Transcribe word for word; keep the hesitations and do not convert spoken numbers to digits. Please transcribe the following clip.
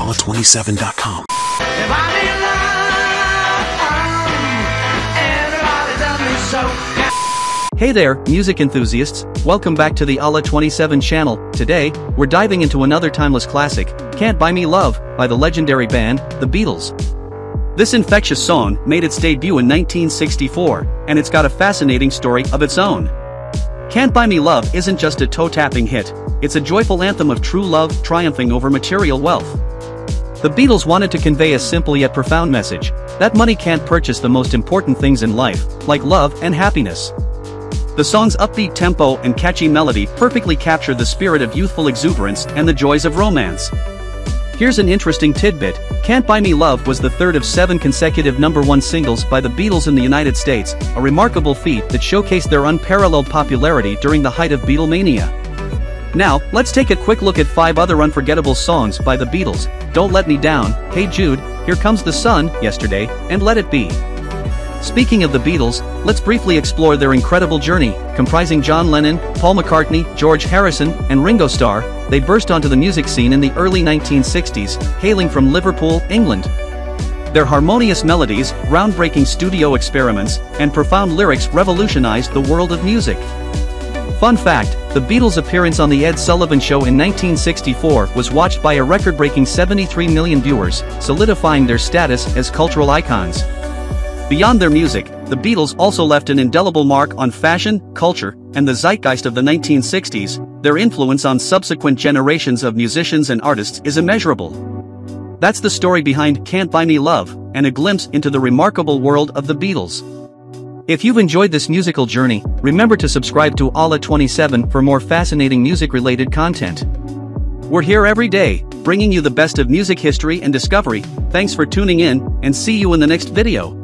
Ala twenty-seven dot com. Hey there, music enthusiasts, welcome back to the Ala twenty-seven channel. Today, we're diving into another timeless classic, Can't Buy Me Love, by the legendary band, The Beatles. This infectious song made its debut in nineteen sixty-four, and it's got a fascinating story of its own. Can't Buy Me Love isn't just a toe-tapping hit, it's a joyful anthem of true love triumphing over material wealth. The Beatles wanted to convey a simple yet profound message, that money can't purchase the most important things in life, like love and happiness. The song's upbeat tempo and catchy melody perfectly capture the spirit of youthful exuberance and the joys of romance. Here's an interesting tidbit, Can't Buy Me Love was the third of seven consecutive number one singles by the Beatles in the United States, a remarkable feat that showcased their unparalleled popularity during the height of Beatlemania. Now, let's take a quick look at five other unforgettable songs by the Beatles, Don't Let Me Down, Hey Jude, Here Comes the Sun, Yesterday, and Let It Be. Speaking of the Beatles, let's briefly explore their incredible journey, comprising John Lennon, Paul McCartney, George Harrison, and Ringo Starr. They burst onto the music scene in the early nineteen sixties, hailing from Liverpool, England. Their harmonious melodies, groundbreaking studio experiments, and profound lyrics revolutionized the world of music. Fun fact, the Beatles' appearance on The Ed Sullivan Show in nineteen sixty-four was watched by a record-breaking seventy-three million viewers, solidifying their status as cultural icons. Beyond their music, the Beatles also left an indelible mark on fashion, culture, and the zeitgeist of the nineteen sixties, their influence on subsequent generations of musicians and artists is immeasurable. That's the story behind Can't Buy Me Love, and a glimpse into the remarkable world of the Beatles. If you've enjoyed this musical journey, remember to subscribe to Ala twenty-seven for more fascinating music-related content. We're here every day, bringing you the best of music history and discovery. Thanks for tuning in, and see you in the next video.